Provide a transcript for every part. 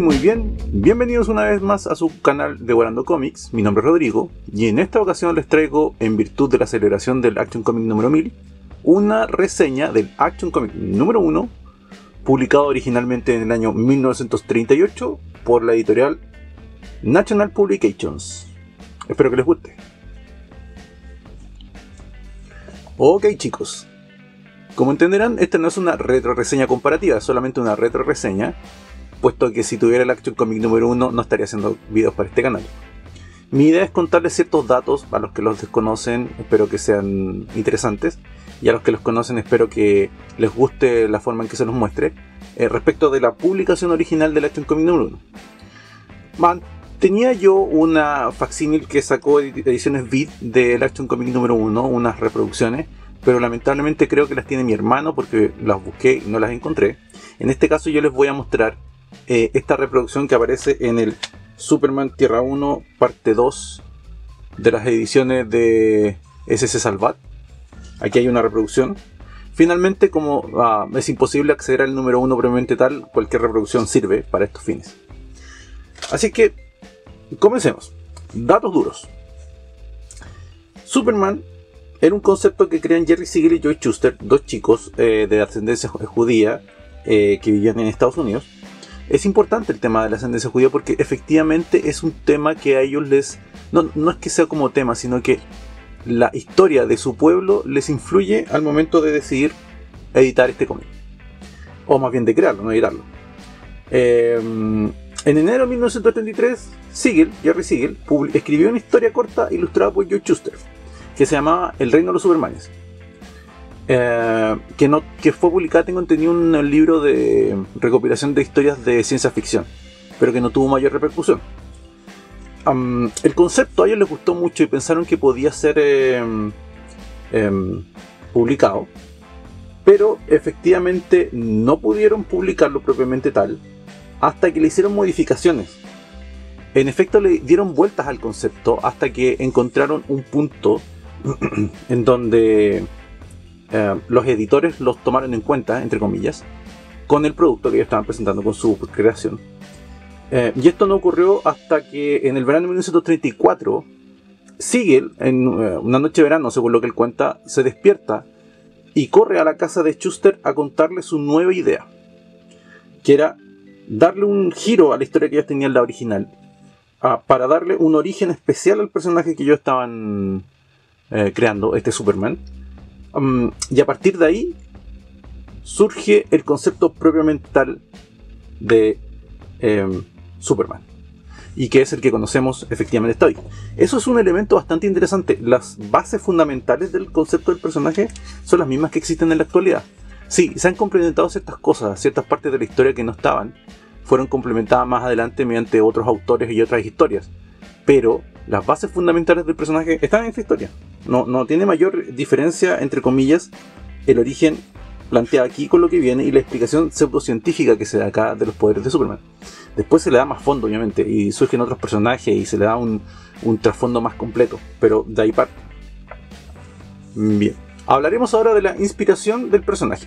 Y muy bien, bienvenidos una vez más a su canal Devorando Comics. Mi nombre es Rodrigo y en esta ocasión les traigo, en virtud de la celebración del Action Comics número 1000, una reseña del Action Comics número 1, publicado originalmente en el año 1938 por la editorial National Publications. Espero que les guste. Ok chicos, como entenderán, esta no es una retroreseña comparativa, es solamente una retroreseña, puesto que si tuviera el Action Comics número 1 no estaría haciendo videos para este canal. Mi idea es contarles ciertos datos a los que los desconocen, espero que sean interesantes, y a los que los conocen espero que les guste la forma en que se los muestre, respecto de la publicación original del Action Comics número 1. Tenía yo una facsímil que sacó ediciones Vid del Action Comics número 1, unas reproducciones, pero lamentablemente creo que las tiene mi hermano porque las busqué y no las encontré. En este caso yo les voy a mostrar esta reproducción que aparece en el Superman Tierra 1 parte 2 de las ediciones de SC Salvat. Aquí hay una reproducción. Finalmente, como es imposible acceder al número 1 previamente tal, cualquier reproducción sirve para estos fines. Así que comencemos. Datos duros. Superman era un concepto que crean Jerry Siegel y Joe Shuster, dos chicos de ascendencia judía que vivían en Estados Unidos. Es importante el tema de la ascendencia judía porque efectivamente es un tema que a ellos les... No es que sea como tema, sino que la historia de su pueblo les influye al momento de decidir editar este cómic. O más bien de crearlo, no editarlo. En enero de 1933, Jerry Siegel escribió una historia corta ilustrada por Joe Shuster, que se llamaba El Reino de los Supermanes. Que fue publicada en contenido en un libro de recopilación de historias de ciencia ficción, pero que no tuvo mayor repercusión. El concepto a ellos les gustó mucho y pensaron que podía ser publicado, pero efectivamente no pudieron publicarlo propiamente tal hasta que le hicieron modificaciones. En efecto, le dieron vueltas al concepto hasta que encontraron un punto en donde los editores los tomaron en cuenta, entre comillas, con el producto que ellos estaban presentando, con su creación. Y esto no ocurrió hasta que en el verano de 1934 Siegel, en una noche de verano, según lo que él cuenta, se despierta y corre a la casa de Shuster a contarle su nueva idea, que era darle un giro a la historia que ellos tenían, la original, para darle un origen especial al personaje que ellos estaban creando, este Superman. Y a partir de ahí surge el concepto propiamente tal de Superman, y que es el que conocemos efectivamente hasta hoy. Eso es un elemento bastante interesante. Las bases fundamentales del concepto del personaje son las mismas que existen en la actualidad. Sí, se han complementado ciertas cosas, ciertas partes de la historia que no estaban, fueron complementadas más adelante mediante otros autores y otras historias, pero las bases fundamentales del personaje están en esta historia. No tiene mayor diferencia, entre comillas, el origen planteado aquí con lo que viene y la explicación pseudocientífica que se da acá de los poderes de Superman. Después se le da más fondo, obviamente, y surgen otros personajes y se le da un trasfondo más completo, pero de ahí parte. Bien, hablaremos ahora de la inspiración del personaje.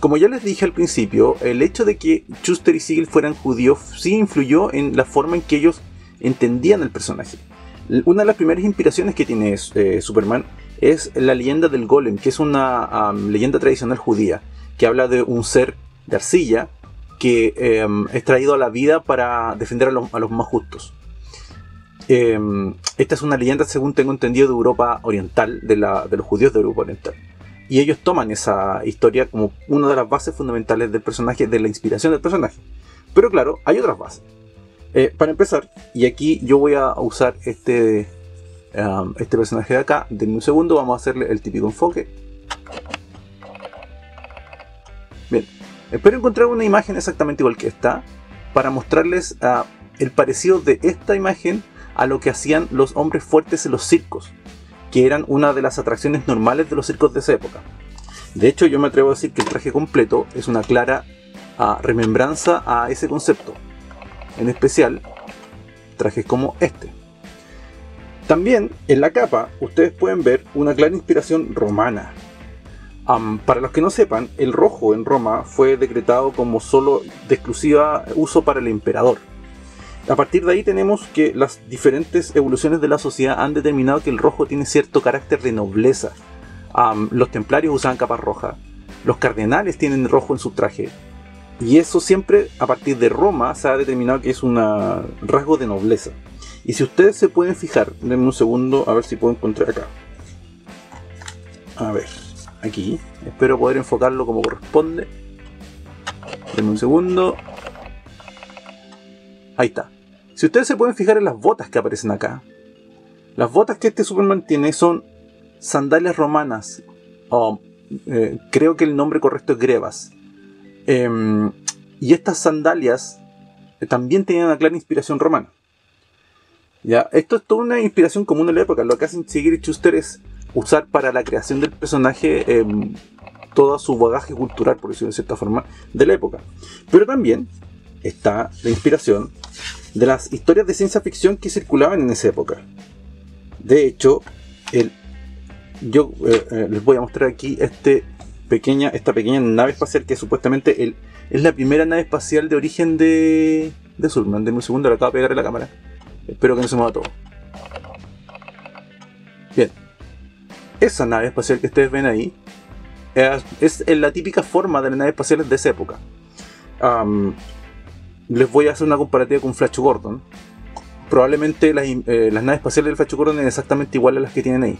Como ya les dije al principio, el hecho de que Shuster y Siegel fueran judíos sí influyó en la forma en que ellos entendían el personaje. Una de las primeras inspiraciones que tiene Superman es la leyenda del Golem, que es una leyenda tradicional judía, que habla de un ser de arcilla que es traído a la vida para defender a los más justos. Esta es una leyenda, según tengo entendido, de Europa Oriental, de los judíos de Europa Oriental. Y ellos toman esa historia como una de las bases fundamentales del personaje, de la inspiración del personaje. Pero claro, hay otras bases. Para empezar, y aquí yo voy a usar este personaje de acá. Denme un segundo, vamos a hacerle el típico enfoque. Bien, espero encontrar una imagen exactamente igual que esta para mostrarles el parecido de esta imagen a lo que hacían los hombres fuertes en los circos, que eran una de las atracciones normales de los circos de esa época. De hecho, yo me atrevo a decir que el traje completo es una clara remembranza a ese concepto. En especial, trajes como este. También en la capa ustedes pueden ver una clara inspiración romana. Para los que no sepan, el rojo en Roma fue decretado como solo de exclusiva uso para el emperador. A partir de ahí tenemos que las diferentes evoluciones de la sociedad han determinado que el rojo tiene cierto carácter de nobleza. Los templarios usaban capa roja, los cardenales tienen rojo en su traje, y eso siempre a partir de Roma se ha determinado que es un rasgo de nobleza. Y si ustedes se pueden fijar, denme un segundo a ver si puedo encontrar acá, a ver, aquí, espero poder enfocarlo como corresponde, denme un segundo, ahí está. Si ustedes se pueden fijar en las botas que aparecen acá, las botas que este Superman tiene son sandalias romanas, creo que el nombre correcto es grevas, y estas sandalias también tenían una clara inspiración romana. Ya, esto es toda una inspiración común en la época. Lo que hacen Siegel y Shuster es usar para la creación del personaje todo su bagaje cultural, por decirlo de cierta forma, de la época. Pero también está la inspiración de las historias de ciencia ficción que circulaban en esa época. De hecho, yo les voy a mostrar aquí esta pequeña nave espacial que supuestamente es la primera nave espacial de origen de Superman. Denme un segundo, le acabo de pegar en la cámara. Espero que no se mueva todo. Bien. Esa nave espacial que ustedes ven ahí es la típica forma de las naves espaciales de esa época. Les voy a hacer una comparativa con Flash Gordon. Probablemente las naves espaciales del Flash Gordon es exactamente igual a las que tienen ahí.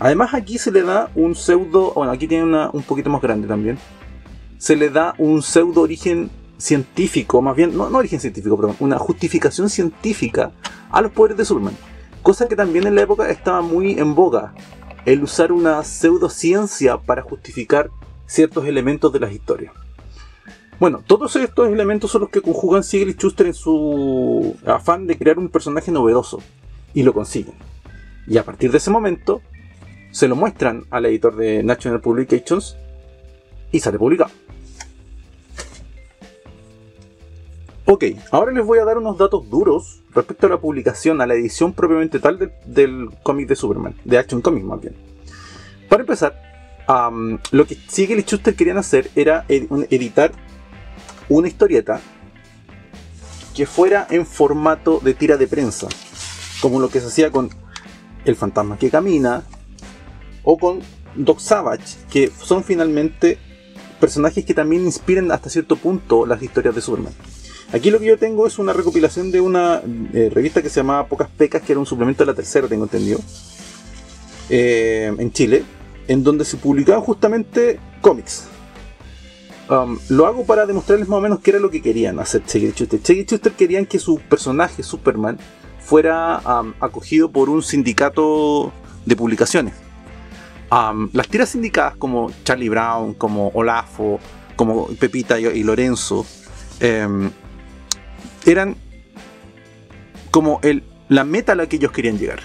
Además aquí se le da un pseudo... Bueno, aquí tiene un poquito más grande también. Se le da un pseudo origen científico, más bien, no origen científico, perdón, una justificación científica a los poderes de Superman, cosa que también en la época estaba muy en boga, el usar una pseudociencia para justificar ciertos elementos de las historias. Bueno, todos estos elementos son los que conjugan Siegel y Shuster en su afán de crear un personaje novedoso, y lo consiguen, y a partir de ese momento se lo muestran al editor de National Publications y sale publicado. Ok, ahora les voy a dar unos datos duros respecto a la publicación, a la edición propiamente tal del cómic de Superman, de Action Comics más bien. Para empezar, lo que Siegel y Shuster querían hacer era editar una historieta que fuera en formato de tira de prensa, como lo que se hacía con El fantasma que camina o con Doc Savage, que son finalmente personajes que también inspiran hasta cierto punto las historias de Superman. Aquí lo que yo tengo es una recopilación de una revista que se llamaba Pocas Pecas, que era un suplemento de La Tercera, tengo entendido, en Chile, en donde se publicaban justamente cómics. Lo hago para demostrarles más o menos qué era lo que querían hacer Siegel y Shuster. Siegel y Shuster querían que su personaje, Superman, fuera acogido por un sindicato de publicaciones. Las tiras sindicadas como Charlie Brown, como Olafo, como Pepita y Lorenzo, eran como la meta a la que ellos querían llegar.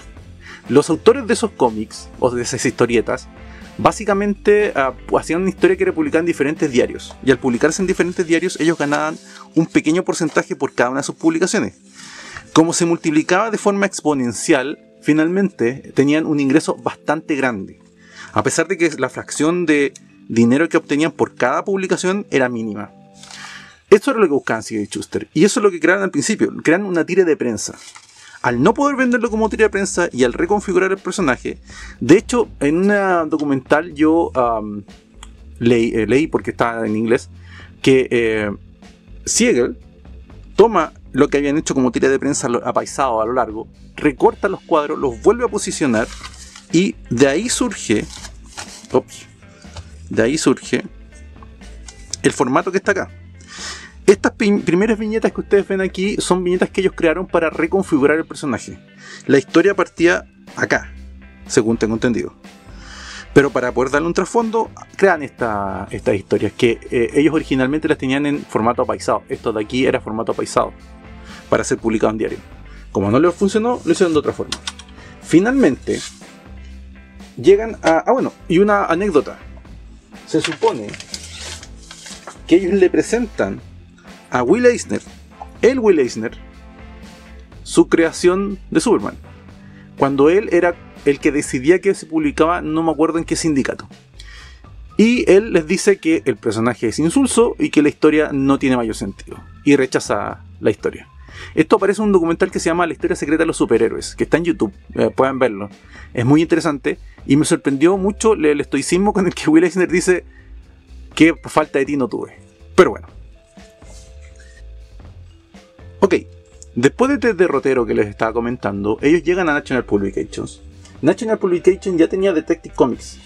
Los autores de esos cómics o de esas historietas básicamente hacían una historia que era publicada en diferentes diarios, y al publicarse en diferentes diarios ellos ganaban un pequeño porcentaje por cada una de sus publicaciones. Como se multiplicaba de forma exponencial, finalmente tenían un ingreso bastante grande, a pesar de que la fracción de dinero que obtenían por cada publicación era mínima. Esto era lo que buscaban Siegel y Shuster, y eso es lo que crearon al principio, crean una tira de prensa. Al no poder venderlo como tira de prensa y al reconfigurar el personaje, de hecho en una documental yo leí, porque estaba en inglés, que Siegel toma lo que habían hecho como tira de prensa apaisado a lo largo, recorta los cuadros, los vuelve a posicionar, y de ahí surge, el formato que está acá. Estas primeras viñetas que ustedes ven aquí son viñetas que ellos crearon para reconfigurar el personaje. La historia partía acá, según tengo entendido. Pero para poder darle un trasfondo, crean estas historias que ellos originalmente las tenían en formato apaisado. Esto de aquí era formato apaisado para ser publicado en diario. Como no les funcionó, lo hicieron de otra forma. Finalmente, llegan a... bueno, y una anécdota. Se supone que ellos le presentan a Will Eisner, su creación de Superman, cuando él era el que decidía que se publicaba, no me acuerdo en qué sindicato. Y él les dice que el personaje es insulso y que la historia no tiene mayor sentido. Y rechaza la historia. Esto aparece en un documental que se llama La historia secreta de los superhéroes, que está en YouTube, pueden verlo. Es muy interesante y me sorprendió mucho el estoicismo con el que Will Eisner dice que falta de ti no tuve. Pero bueno. Ok, después de este derrotero que les estaba comentando, ellos llegan a National Publications. National Publications ya tenía Detective Comics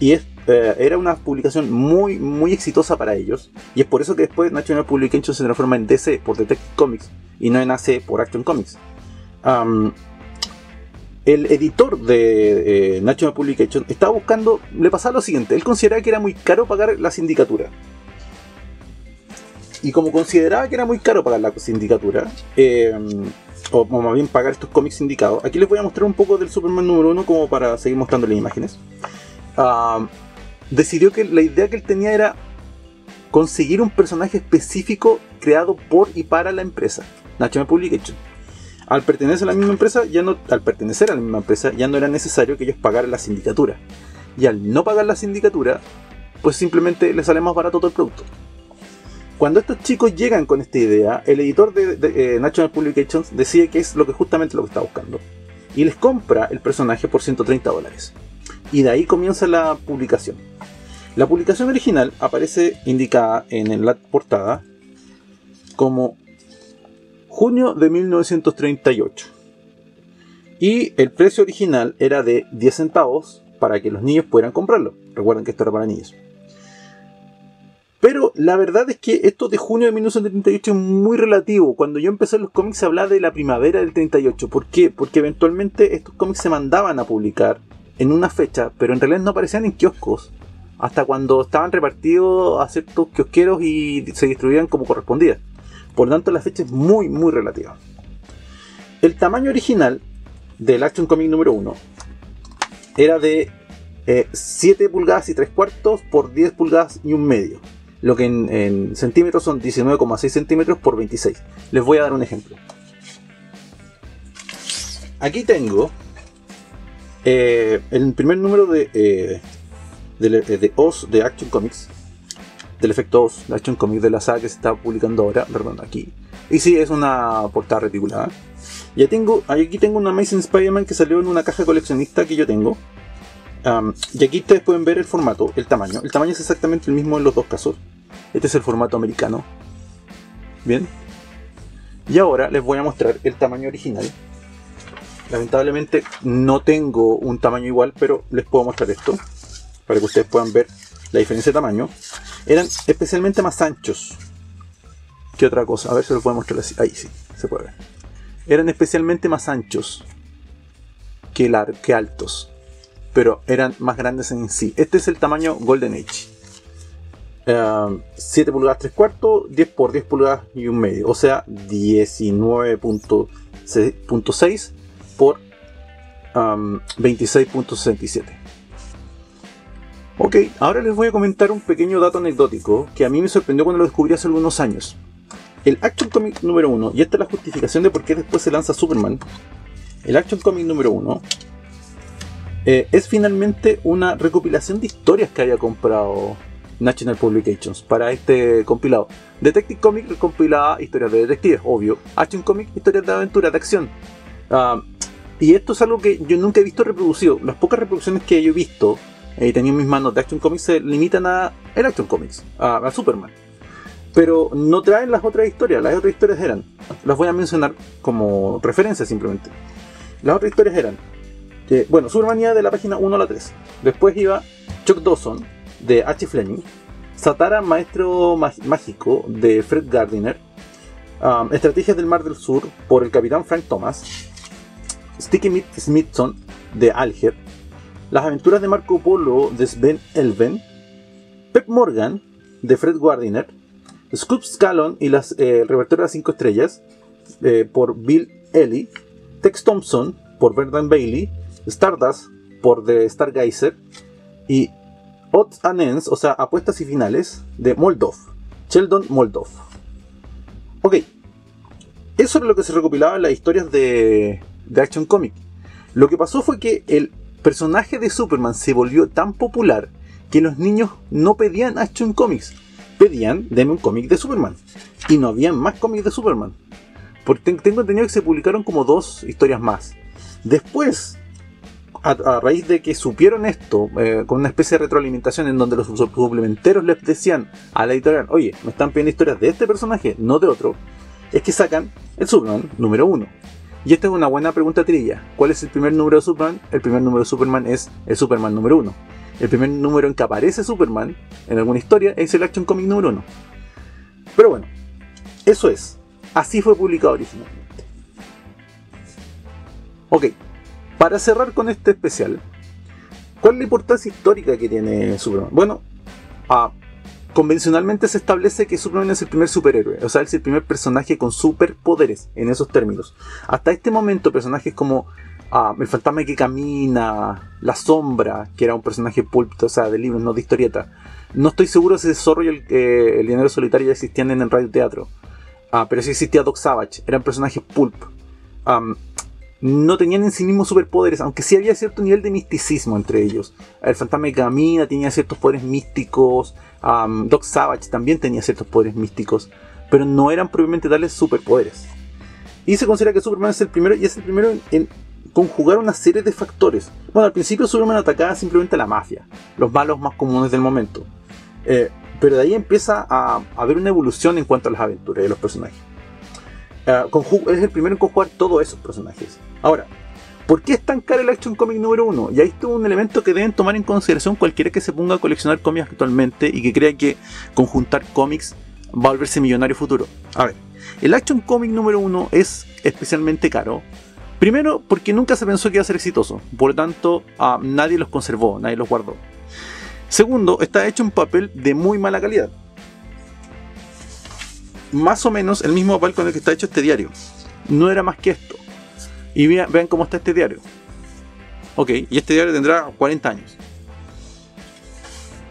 y era una publicación muy, muy exitosa para ellos. Y es por eso que después National Publications se transforma en DC por Detective Comics y no en AC por Action Comics. El editor de National Publications estaba buscando, le pasaba lo siguiente: él consideraba que era muy caro pagar la sindicatura. Y como consideraba que era muy caro pagar la sindicatura, o más bien pagar estos cómics sindicados, aquí les voy a mostrar un poco del Superman número 1 como para seguir mostrándoles imágenes. Decidió que la idea que él tenía era conseguir un personaje específico creado por y para la empresa National Publications. Al pertenecer a la misma empresa ya no era necesario que ellos pagaran la sindicatura, y al no pagar la sindicatura pues simplemente les sale más barato todo el producto. Cuando estos chicos llegan con esta idea, el editor de National Publications decide que es justamente lo que está buscando y les compra el personaje por $130. Y de ahí comienza la publicación. La publicación original aparece indicada en la portada como junio de 1938. Y el precio original era de 10 centavos para que los niños pudieran comprarlo. Recuerden que esto era para niños. Pero la verdad es que esto de junio de 1938 es muy relativo. Cuando yo empecé en los cómics se hablaba de la primavera del 38. ¿Por qué? Porque eventualmente estos cómics se mandaban a publicar en una fecha, pero en realidad no aparecían en kioscos hasta cuando estaban repartidos a ciertos kiosqueros y se distribuían como correspondía. Por lo tanto, la fecha es muy, muy relativa. El tamaño original del Action Comic número 1 era de 7 pulgadas y 3 cuartos por 10 pulgadas y un medio, lo que en centímetros son 19,6 centímetros por 26. Les voy a dar un ejemplo. Aquí tengo el primer número de Oz de Action Comics, del efecto Oz de Action Comics, de la saga que se está publicando ahora, perdón, aquí. Y sí, es una portada reticulada. Ya tengo, aquí tengo una Amazing Spider-Man que salió en una caja coleccionista que yo tengo. Y aquí ustedes pueden ver el formato, el tamaño. El tamaño es exactamente el mismo en los dos casos. Este es el formato americano. Bien. Y ahora les voy a mostrar el tamaño original. Lamentablemente no tengo un tamaño igual, pero les puedo mostrar esto para que ustedes puedan ver la diferencia de tamaño. Eran especialmente más anchos que otra cosa. A ver si lo puedo mostrar así. Ahí sí, se puede ver. Eran especialmente más anchos que altos, pero eran más grandes en sí. Este es el tamaño Golden Age. 7 pulgadas 3 cuartos, 10 por 10 pulgadas y un medio. O sea, 19.6 por 26.67. Ok, ahora les voy a comentar un pequeño dato anecdótico que a mí me sorprendió cuando lo descubrí hace algunos años. El Action Comic número 1, y esta es la justificación de por qué después se lanza Superman, el Action Comic número 1 es finalmente una recopilación de historias que había comprado National Publications para este compilado. Detective Comics compilaba historias de detectives, obvio. Action Comics, historias de aventura, de acción. Y esto es algo que yo nunca he visto reproducido. Las pocas reproducciones que yo he visto y tenido en mis manos de Action Comics se limitan a el Action Comics, a Superman. Pero no traen las otras historias. Las otras historias eran, las voy a mencionar como referencia simplemente. Las otras historias eran, bueno, Superman iba de la página 1 a la 3. Después iba Chuck Dawson de H. Fleming, Satara Maestro Mágico de Fred Gardiner, Estrategias del Mar del Sur por el Capitán Frank Thomas, Sticky Smithson de Alger, Las aventuras de Marco Polo de Sven Elven, Pep Morgan de Fred Gardiner, Scoop Scallon y las revertoras de las 5 estrellas por Bill Ellie, Tex Thompson por Verdan Bailey, Stardust por The Stargazer y Odds and Ends, o sea, apuestas y finales de Moldov, Sheldon Moldov. Ok, eso era lo que se recopilaba en las historias de Action Comic. Lo que pasó fue que el personaje de Superman se volvió tan popular que los niños no pedían Action Comics, pedían deme un cómic de Superman, y no habían más cómics de Superman, porque tengo entendido que se publicaron como 2 historias más. Después, a raíz de que supieron esto, con una especie de retroalimentación en donde los suplementeros les decían a la editorial, oye, me están pidiendo historias de este personaje, no de otro, es que sacan el Superman número 1. Y esta es una buena pregunta trivia. ¿Cuál es el primer número de Superman? El primer número de Superman es el Superman número 1. El primer número en que aparece Superman en alguna historia es el Action Comic número 1. Pero bueno, eso es. Así fue publicado originalmente. Ok, para cerrar con este especial, ¿cuál es la importancia histórica que tiene Superman? Bueno, convencionalmente se establece que Superman es el primer superhéroe, o sea, es el primer personaje con superpoderes en esos términos. Hasta este momento, personajes como El fantasma que camina, La sombra, que era un personaje pulp, o sea, de libros, no de historieta. No estoy seguro si el Zorro y el Llanero Solitario ya existían en el radio teatro, pero sí existía Doc Savage, eran personajes pulp. No tenían en sí mismos superpoderes, aunque sí había cierto nivel de misticismo entre ellos. El fantasma que camina tenía ciertos poderes místicos, Doc Savage también tenía ciertos poderes místicos, pero no eran propiamente tales superpoderes. Y se considera que Superman es el primero, y es el primero en conjugar una serie de factores. Bueno, al principio Superman atacaba simplemente a la mafia, los malos más comunes del momento, pero de ahí empieza a haber una evolución en cuanto a las aventuras de los personajes. Es el primero en conjugar todos esos personajes. Ahora, ¿por qué es tan caro el Action Comic número 1? Y ahí está un elemento que deben tomar en consideración cualquiera que se ponga a coleccionar cómics actualmente y que crea que conjuntar cómics va a volverse millonario futuro. A ver, el Action Comic número 1 es especialmente caro. Primero, porque nunca se pensó que iba a ser exitoso, por lo tanto nadie los conservó, nadie los guardó. Segundo, está hecho en papel de muy mala calidad, más o menos el mismo papel con el que está hecho este diario, no era más que esto. Y vean cómo está este diario. Ok, y este diario tendrá 40 años.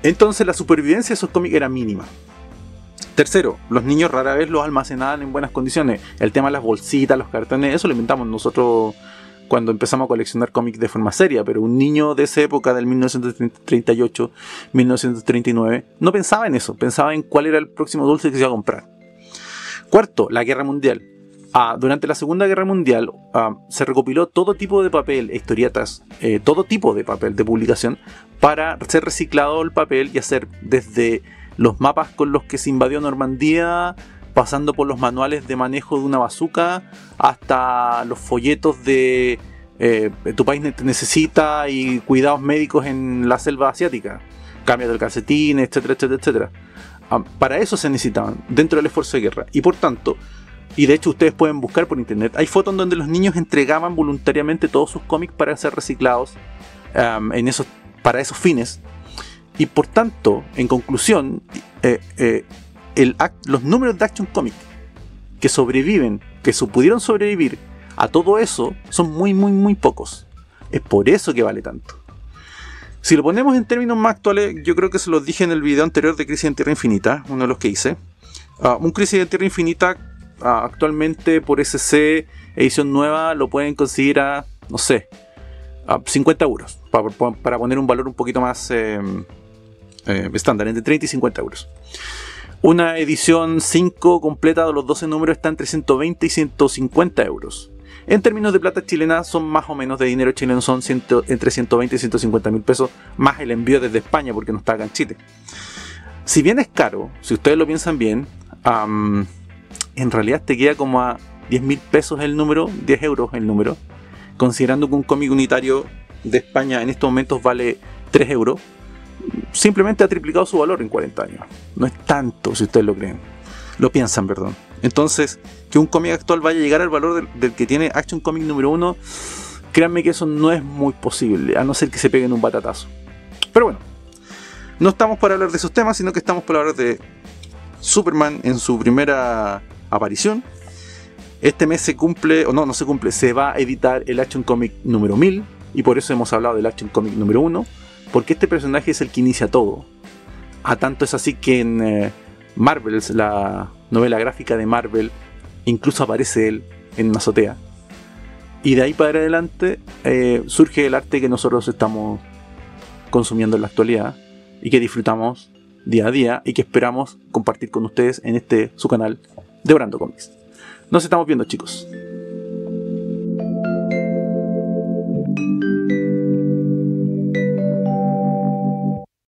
Entonces la supervivencia de esos cómics era mínima. Tercero, los niños rara vez los almacenaban en buenas condiciones. El tema de las bolsitas, los cartones, eso lo inventamos nosotros cuando empezamos a coleccionar cómics de forma seria, pero un niño de esa época, del 1938, 1939, no pensaba en eso, pensaba en cuál era el próximo dulce que se iba a comprar. Cuarto, la Guerra Mundial. Durante la Segunda Guerra Mundial se recopiló todo tipo de papel, historietas, todo tipo de papel de publicación, para ser reciclado el papel y hacer desde los mapas con los que se invadió Normandía, pasando por los manuales de manejo de una bazooka, hasta los folletos de tu país te necesita y cuidados médicos en la selva asiática, cambios del calcetín, etcétera, etcétera, etcétera. Para eso se necesitaban dentro del esfuerzo de guerra, y por tanto, y de hecho ustedes pueden buscar por internet, hay fotos donde los niños entregaban voluntariamente todos sus cómics para ser reciclados para esos fines. Y por tanto, en conclusión, los números de Action Comics que sobreviven, que pudieron sobrevivir a todo eso, son muy muy muy pocos. Es por eso que vale tanto. Si lo ponemos en términos más actuales, yo creo que se los dije en el video anterior de Crisis en Tierra Infinita, uno de los que hice. Un Crisis en Tierra Infinita actualmente por SC edición nueva lo pueden conseguir a, no sé, a 50 euros, para poner un valor un poquito más estándar, entre 30 y 50 euros. Una edición 5 completa de los 12 números está entre 120 y 150 euros. En términos de plata chilena, son más o menos de dinero chileno, son entre 120 y 150 mil pesos, más el envío desde España, porque no está acá en Chile. Si bien es caro, si ustedes lo piensan bien, en realidad te queda como a 10 mil pesos el número, 10 euros el número, considerando que un cómic unitario de España en estos momentos vale 3 euros, simplemente ha triplicado su valor en 40 años. No es tanto, si ustedes lo creen. Lo piensan, perdón. Entonces, que un cómic actual vaya a llegar al valor del que tiene Action Comic número 1, créanme que eso no es muy posible, a no ser que se peguen un batatazo. Pero bueno, no estamos para hablar de esos temas, sino que estamos para hablar de Superman en su primera aparición. Este mes se cumple, o no, no se cumple, se va a editar el Action Comic número 1000, y por eso hemos hablado del Action Comic número 1, porque este personaje es el que inicia todo. A tanto es así que en Marvel, la novela gráfica de Marvel, incluso aparece él en una azotea. Y de ahí para adelante surge el arte que nosotros estamos consumiendo en la actualidad, y que disfrutamos día a día y que esperamos compartir con ustedes en este su canal Devorando Comics. Nos estamos viendo, chicos.